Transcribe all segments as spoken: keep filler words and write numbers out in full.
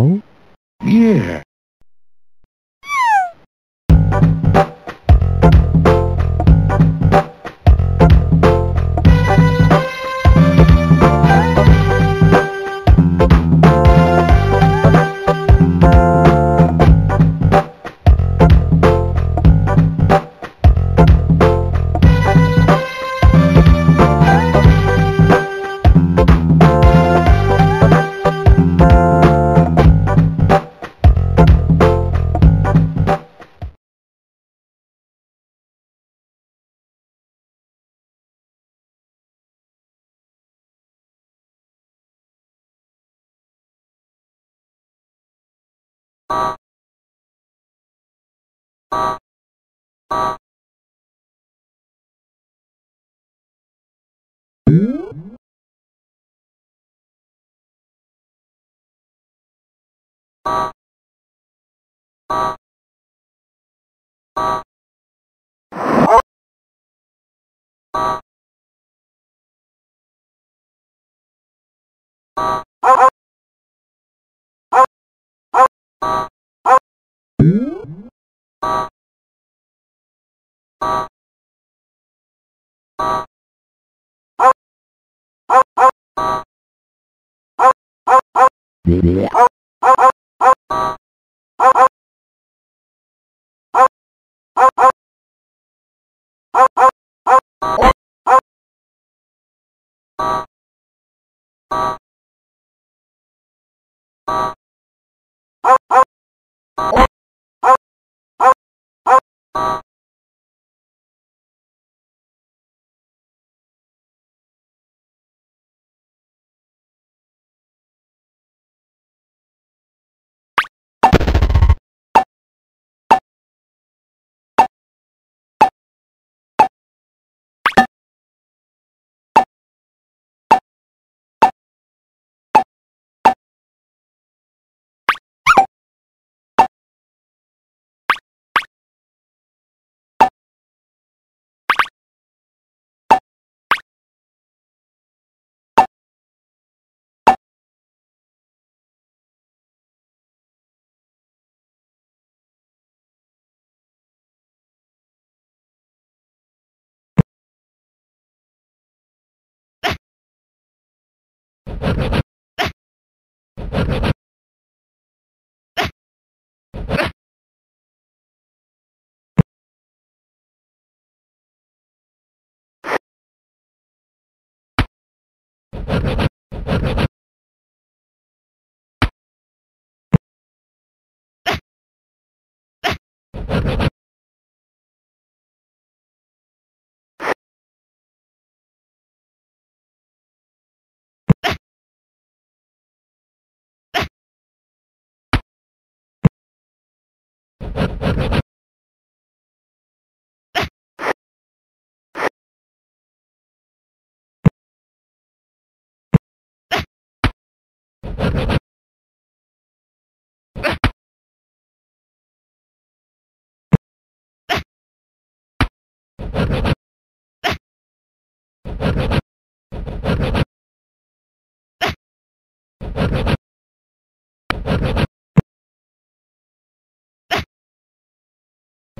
Oh? Yeah. Yeah.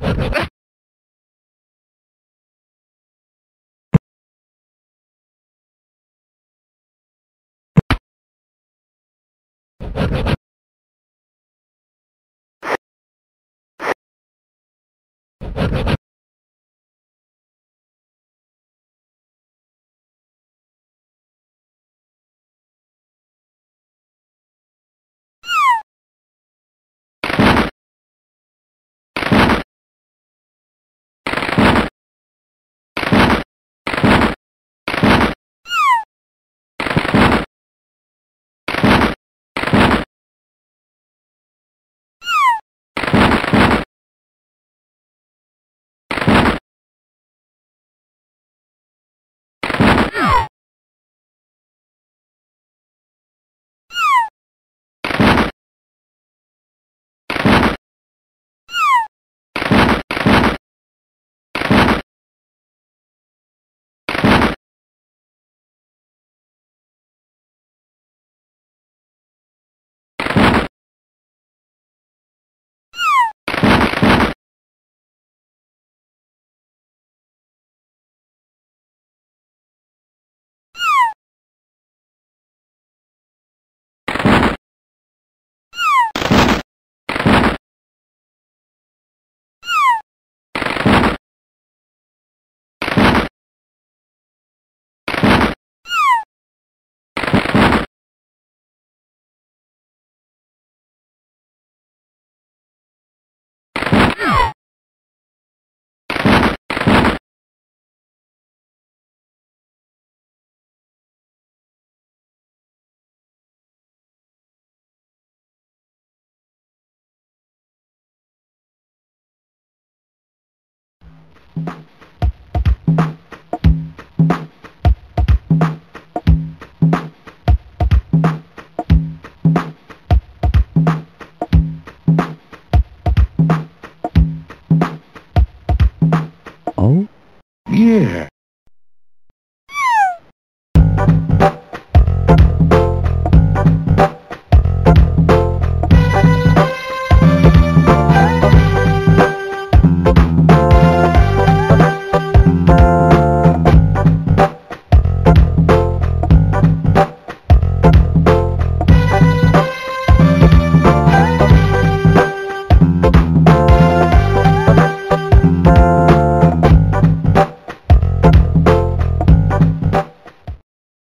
Ha ha ha!